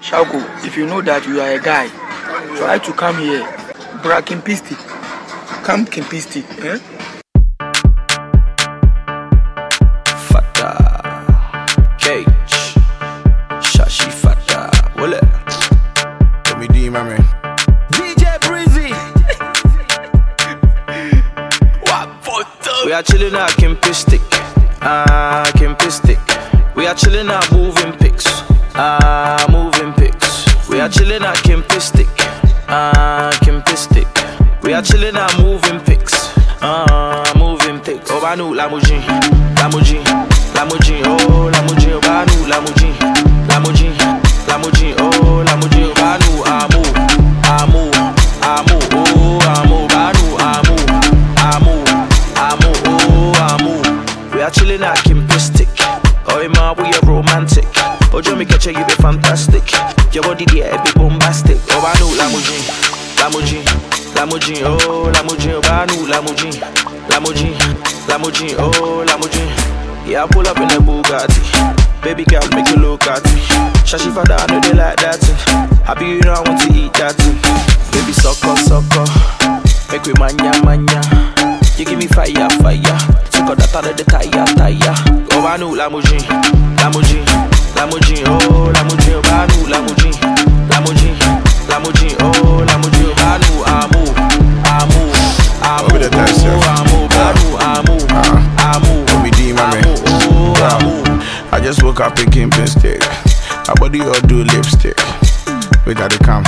Shauko, if you know that you are a guy, try to come here. Bra Kimpinstik. Come Kimpinstik, eh? Fada. Cage. ShasheeFada. Wole. Let me do my man. DJ Breezy. We are chilling at Kimpinstik. Kimpinstik. We are chilling at moving pics. Moving pics. We are chilling at Kimpinstik. Kimpinstik. We are chilling at moving pics. Moving pics. Obanu Lamujin, Lamujin, Lamujin, oh Lamujin, Obanu Lamujin, Lamujin, Lamujin, oh Lamujin, Obanu Amu, Amu, Amu, oh Amu, Obanu Amu, Amu, Amu, oh Amu. We are chilling at Kimpinstik. Oh ma, we are romantic. Ojo mi catch you be fantastic. Your body there be bombastic. Obanu Lamujin, Lamujin, Lamujin, oh Lamujin, Obanu Lamujin, Lamujin, Lamujin, oh Lamujin. Yeah, I pull up in a Bugatti. Baby girl, make you look at me. ShasheeFada, I know they like that. Happy you know I want to eat that. Baby sucker, sucker, make we mania, mania. You give me fire, fire. Data de taya taya. Obanu Lamujin, Lamujin, Lamujin, oh Lamujin, Obanu Lamujin, Lamujin, Lamujin, oh Lamujin, Obanu Amu, Amu, Amu, Amu, Obanu Amu, Amu, Amu, Amu. I just woke up in Kimpinstik. I body all do lipstick. We gotta come.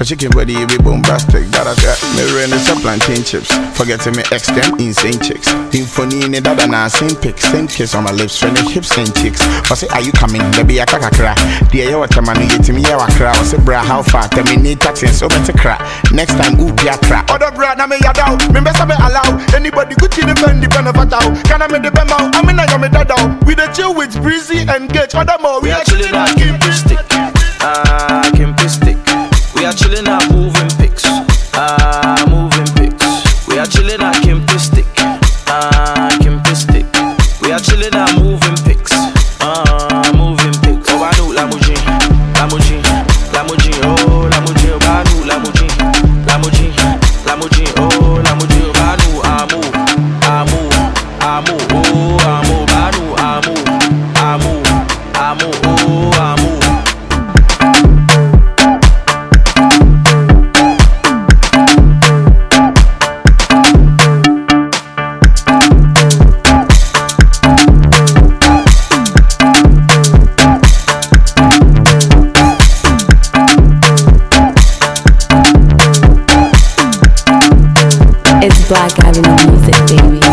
A chicken body, you be bombastic. That I got me rain is a plantain chips. Forgetting me ex them insane chicks. Infony in it, that and I same pics. Same kiss on my lips, friendly hips and chicks. I say, are you coming? Baby, I can't cry. Dear, you what time I need to me, I cry. I say, bra, how far? Tell me, need taxing, so better cry. Next time, ooh, yeah, cry. Other bra, now me, I doubt. Remember, I allow anybody good in the bend, depend on a doubt. Can I make the bend out? I mean, I am a dad out. With a chill with Breezy and Gage. Other more, we are chilling at Kimpinstik. Kimpinstik. We are chilling at moving pics. Moving pics. We are chilling at Kimpinstik. Kimpinstik. We are chilling at moving pics. Moving pics. Obanu Lamujin, Lamujin, Lamujin, oh Lamujin, Obanu Lamujin, Lamujin, Lamujin, oh Lamujin, Obanu Amu, Amu, Amu, oh Amu, Obanu Amu, Amu, Amu, oh Amu. Black Avenue Music, baby.